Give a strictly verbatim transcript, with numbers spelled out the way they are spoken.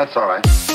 That's all right.